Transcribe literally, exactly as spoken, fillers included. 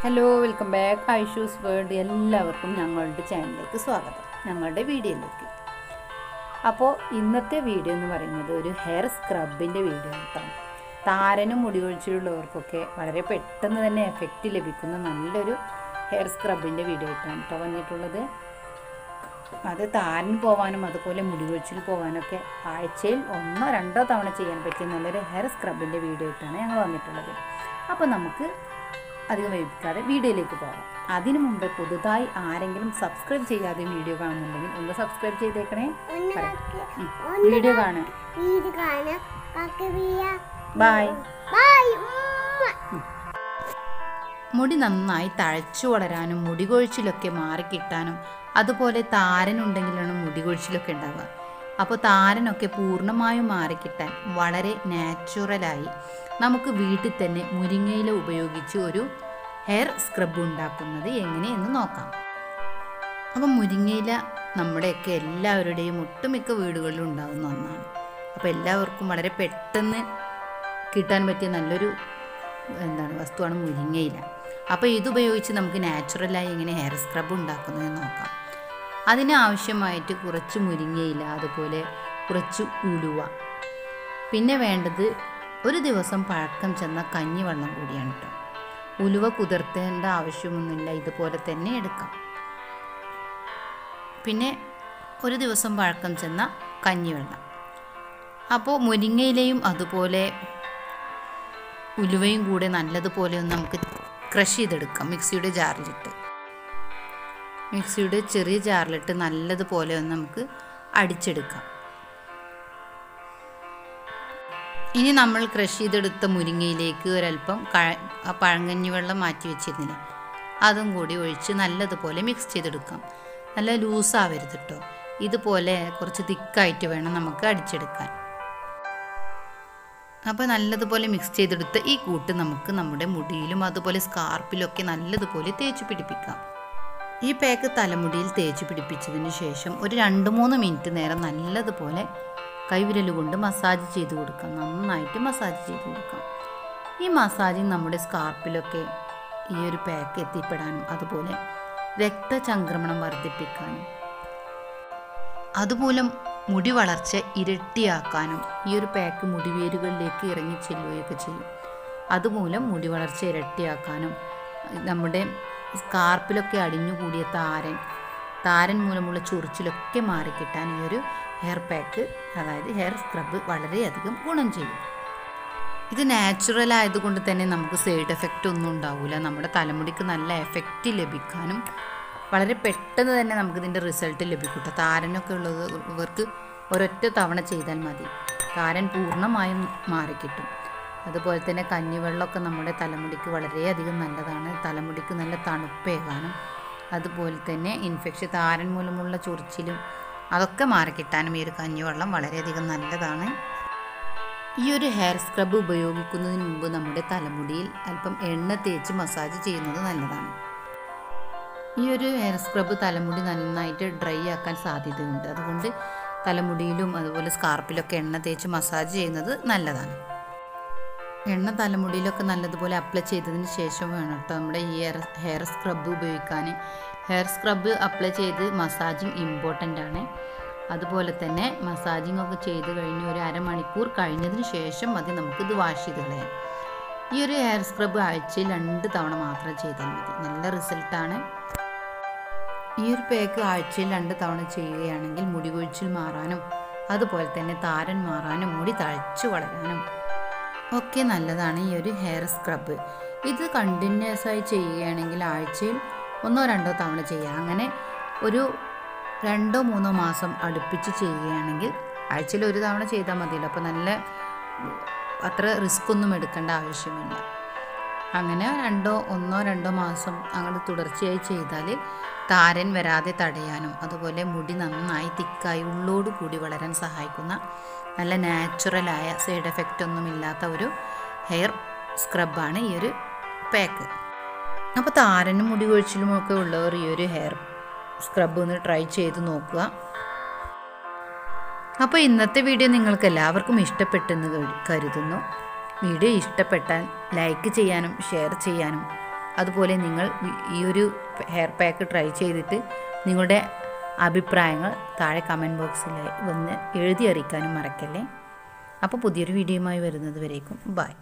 Hello welcome back Aishu's world. എല്ലാവർക്കും ഞങ്ങളുടെ ചാനലിലേക്ക് സ്വാഗതം, ഞങ്ങളുടെ വീഡിയോയിലേക്ക്. അപ്പോൾ ഇന്നത്തെ വീഡിയോ എന്ന് പറയുന്നത് ഒരു ഹെയർ സ്ക്രബിൻ്റെ വീഡിയോ ആണ്. താരനും മുടി കൊഴിച്ചിലുള്ളവർക്കൊക്കെ വളരെ പെട്ടെന്ന് തന്നെ എഫക്റ്റ് ലഭിക്കുന്ന നല്ലൊരു ഹെയർ സ്ക്രബിൻ്റെ വീഡിയോ ആയിട്ടാണ് കേട്ടോ വന്നിട്ടുള്ളത്. അത് താരൻ പോവാനും അതുപോലെ മുടി കൊഴിച്ചിൽ പോകാനൊക്കെ ആഴ്ചയിൽ ഒന്നോ രണ്ടോ തവണ ചെയ്യാൻ പറ്റിയ നല്ലൊരു ഹെയർ സ്ക്രബിൻ്റെ വീഡിയോ ആയിട്ടാണ് ഞങ്ങൾ വന്നിട്ടുള്ളത്. അപ്പോൾ നമുക്ക് അധികം വൈകിക്കാതെ വീഡിയോയിലേക്ക് പോകാം. അതിനു മുമ്പ് പുതുതായി ആരെങ്കിലും സബ്സ്ക്രൈബ് ചെയ്യാതെ വീഡിയോ കാണുന്നുണ്ടെങ്കിൽ ഒന്ന് സബ്സ്ക്രൈബ് ചെയ്തേക്കണേ. വീഡിയോ കാണാം. ബൈ. മുടി നന്നായി തഴച്ചു വളരാനും മുടി കൊഴിച്ചിലൊക്കെ മാറിക്കിട്ടാനും അതുപോലെ താരനുണ്ടെങ്കിലാണ് മുടി കൊഴിച്ചിലൊക്കെ ഉണ്ടാവുക. അപ്പോൾ താരനൊക്കെ പൂർണ്ണമായും മാറിക്കിട്ടാൻ വളരെ നാച്ചുറലായി നമുക്ക് വീട്ടിൽ തന്നെ മുരിങ്ങയില ഉപയോഗിച്ച് ഒരു ഹെയർ സ്ക്രബ് ഉണ്ടാക്കുന്നത് എങ്ങനെയെന്ന് നോക്കാം. അപ്പോൾ മുരിങ്ങയില നമ്മുടെയൊക്കെ എല്ലാവരുടെയും ഒട്ടുമിക്ക വീടുകളിലും ഉണ്ടാകുന്ന ഒന്നാണ്. അപ്പോൾ എല്ലാവർക്കും വളരെ പെട്ടെന്ന് കിട്ടാൻ പറ്റിയ നല്ലൊരു എന്താണ് വസ്തുവാണ് മുരിങ്ങയില. അപ്പോൾ ഇതുപയോഗിച്ച് നമുക്ക് നാച്ചുറലായി എങ്ങനെ ഹെയർ സ്ക്രബ് ഉണ്ടാക്കുന്നത് നോക്കാം. അതിനാവശ്യമായിട്ട് കുറച്ച് മുരിങ്ങയില, അതുപോലെ കുറച്ച് ഉലുവ, പിന്നെ വേണ്ടത് ഒരു ദിവസം പഴക്കം ചെന്ന കഞ്ഞിവെള്ളം കൂടിയാണ് കേട്ടോ. ഉലുവ കുതിർത്തേണ്ട ആവശ്യമൊന്നുമില്ല, ഇതുപോലെ തന്നെ എടുക്കാം. പിന്നെ ഒരു ദിവസം പഴക്കം ചെന്ന കഞ്ഞിവെള്ളം. അപ്പോൾ മുരിങ്ങയിലയും അതുപോലെ ഉലുവയും കൂടെ നല്ലതുപോലെ ഒന്ന് നമുക്ക് ക്രഷ് ചെയ്തെടുക്കാം മിക്സിയുടെ ജാറിലിട്ട്. മിക്സിയുടെ ചെറിയ ജാറിലിട്ട് നല്ലതുപോലെ ഒന്ന് നമുക്ക് അടിച്ചെടുക്കാം. ഇനി നമ്മൾ ക്രഷ് ചെയ്തെടുത്ത മുരിങ്ങയിലേക്ക് ഒരല്പം പഴങ്കഞ്ഞി വെള്ളം മാറ്റി വെച്ചിരുന്നില്ലേ, അതും കൂടി ഒഴിച്ച് നല്ലതുപോലെ മിക്സ് ചെയ്തെടുക്കാം. നല്ല ലൂസാവരുത് കേട്ടോ, ഇതുപോലെ കുറച്ച് തിക്കായിട്ട് വേണം നമുക്ക് അടിച്ചെടുക്കാൻ. അപ്പോൾ നല്ലതുപോലെ മിക്സ് ചെയ്തെടുത്ത ഈ കൂട്ട് നമുക്ക് നമ്മുടെ മുടിയിലും അതുപോലെ സ്കാർപ്പിലൊക്കെ നല്ലതുപോലെ തേച്ച് പിടിപ്പിക്കാം. ഈ പാക്ക് തലമുടിയിൽ തേച്ച് പിടിപ്പിച്ചതിന് ശേഷം ഒരു രണ്ട് മൂന്ന് മിനിറ്റ് നേരം നല്ലതുപോലെ കൈവിരൽ കൊണ്ട് മസാജ് ചെയ്ത് കൊടുക്കാം. നന്നായിട്ട് മസാജ് ചെയ്ത് കൊടുക്കാം. ഈ മസാജിങ് നമ്മുടെ സ്കാർപ്പിലൊക്കെ ഈ ഒരു പാക്ക് എത്തിപ്പെടാനും അതുപോലെ രക്തചംക്രമണം വർദ്ധിപ്പിക്കാനും അതുമൂലം മുടി വളർച്ച ഇരട്ടിയാക്കാനും ഈ ഒരു പാക്ക് മുടിവേരുകളിലേക്ക് ഇറങ്ങി ചെല്ലുകയൊക്കെ ചെയ്യും. അതുമൂലം മുടി വളർച്ച ഇരട്ടിയാക്കാനും നമ്മുടെ സ്കാർപ്പിലൊക്കെ അടിഞ്ഞുകൂടിയ താരൻ താരൻ മൂലമുള്ള ചൊറിച്ചിലൊക്കെ മാറിക്കിട്ടാൻ ഈ ഒരു ഹെയർ പാക്ക്, അതായത് ഹെയർ സ്ക്രബ് വളരെയധികം ഗുണം ചെയ്യും. ഇത് നാച്ചുറൽ ആയതുകൊണ്ട് തന്നെ നമുക്ക് സൈഡ് എഫക്റ്റ് ഒന്നും ഉണ്ടാവില്ല. നമ്മുടെ തലമുടിക്ക് നല്ല എഫക്റ്റ് ലഭിക്കാനും വളരെ പെട്ടെന്ന് തന്നെ നമുക്കിതിൻ്റെ റിസൾട്ട് ലഭിക്കട്ടെ. താരനൊക്കെ ഉള്ളത് ഇവർക്ക് ഒരൊറ്റ തവണ ചെയ്താൽ മതി, താരൻ പൂർണ്ണമായും മാറിക്കിട്ടും. അതുപോലെ തന്നെ കഞ്ഞിവെള്ളമൊക്കെ നമ്മുടെ തലമുടിക്ക് വളരെയധികം നല്ലതാണ്. തലമുടിക്ക് നല്ല തണുപ്പേകാനും അതുപോലെ തന്നെ ഇൻഫെക്ഷൻ, താരൻ മൂലമുള്ള ചൊറിച്ചിലും അതൊക്കെ മാറിക്കിട്ടാനും ഈ ഒരു കഞ്ഞിവെള്ളം വളരെയധികം നല്ലതാണ്. ഈ ഒരു ഹെയർ സ്ക്രബ് ഉപയോഗിക്കുന്നതിന് മുമ്പ് നമ്മുടെ തലമുടിയിൽ അല്പം എണ്ണ തേച്ച് മസാജ് ചെയ്യുന്നത് നല്ലതാണ്. ഈ ഒരു ഹെയർ സ്ക്രബ് തലമുടി നന്നായിട്ട് ഡ്രൈ ആക്കാൻ സാധ്യതയുണ്ട്. അതുകൊണ്ട് തലമുടിയിലും അതുപോലെ സ്കാർപ്പിലൊക്കെ എണ്ണ തേച്ച് മസാജ് ചെയ്യുന്നത് നല്ലതാണ്. എണ്ണ തലമുടിയിലൊക്കെ നല്ലതുപോലെ അപ്ലൈ ചെയ്തതിന് ശേഷം വേണം കേട്ടോ നമ്മുടെ ഈ ഹെയർ സ്ക്രബ് ഉപയോഗിക്കാൻ. ഹെയർ സ്ക്രബ് അപ്ലൈ ചെയ്ത് മസാജിങ് ഇമ്പോർട്ടൻ്റ് ആണ്. അതുപോലെ തന്നെ മസാജിങ് ഒക്കെ ചെയ്ത് കഴിഞ്ഞ് ഒരു അരമണിക്കൂർ കഴിഞ്ഞതിന് ശേഷം മതി നമുക്കിത് വാഷ് ചെയ്ത് കളയാം. ഈ ഒരു ഹെയർ സ്ക്രബ് ആഴ്ചയിൽ രണ്ട് തവണ മാത്രം ചെയ്താൽ മതി, നല്ല റിസൾട്ടാണ്. ഈ ഒരു പാക്ക് ആഴ്ചയിൽ രണ്ട് തവണ ചെയ്യുകയാണെങ്കിൽ മുടി കൊഴിച്ചിൽ മാറാനും അതുപോലെ തന്നെ താരൻ മാറാനും മുടി തഴച്ചു വളരാനും ഒക്കെ നല്ലതാണ് ഈ ഒരു ഹെയർ സ്ക്രബ്. ഇത് കണ്ടിന്യൂസ് ആയി ചെയ്യുകയാണെങ്കിൽ ആഴ്ചയിൽ ഒന്നോ രണ്ടോ തവണ ചെയ്യുക. അങ്ങനെ ഒരു രണ്ടോ മൂന്നോ മാസം അടുപ്പിച്ച് ചെയ്യുകയാണെങ്കിൽ ആഴ്ചയിൽ ഒരു തവണ ചെയ്താൽ മതിയല്ലോ. അപ്പോൾ നല്ല അത്ര റിസ്ക് ഒന്നും എടുക്കേണ്ട ആവശ്യമില്ല. അങ്ങനെ രണ്ടോ ഒന്നോ രണ്ടോ മാസം അങ്ങനെ തുടർച്ചയായി ചെയ്താൽ താരൻ വരാതെ തടയാനും അതുപോലെ മുടി നന്നായി തിക്കായി ഉള്ളോട് കൂടി വളരാൻ സഹായിക്കുന്ന നല്ല നാച്ചുറലായ സൈഡ് എഫക്റ്റ് ഒന്നുമില്ലാത്ത ഒരു ഹെയർ സ്ക്രബാണ് ഈ ഒരു പാക്ക്. അപ്പോൾ താരനും മുടി കൊഴിച്ചിലുമൊക്കെ ഉള്ളവർ ഈ ഒരു ഹെയർ സ്ക്രബ് ഒന്ന് ട്രൈ ചെയ്ത് നോക്കുക. അപ്പോൾ ഇന്നത്തെ വീഡിയോ നിങ്ങൾക്ക് എല്ലാവർക്കും ഇഷ്ടപ്പെട്ടെന്ന് കരുതുന്നു. വീഡിയോ ഇഷ്ടപ്പെട്ടാൽ ലൈക്ക് ചെയ്യാനും ഷെയർ ചെയ്യാനും അതുപോലെ നിങ്ങൾ ഈ ഒരു ഹെയർ പാക്ക് ട്രൈ ചെയ്തിട്ട് നിങ്ങളുടെ അഭിപ്രായങ്ങൾ താഴെ കമൻറ്റ് ബോക്സിൽ വന്ന് എഴുതി അറിയിക്കാനും മറക്കല്ലേ. അപ്പോൾ പുതിയൊരു വീഡിയോയുമായി വരുന്നത് വരേക്കും ബൈ.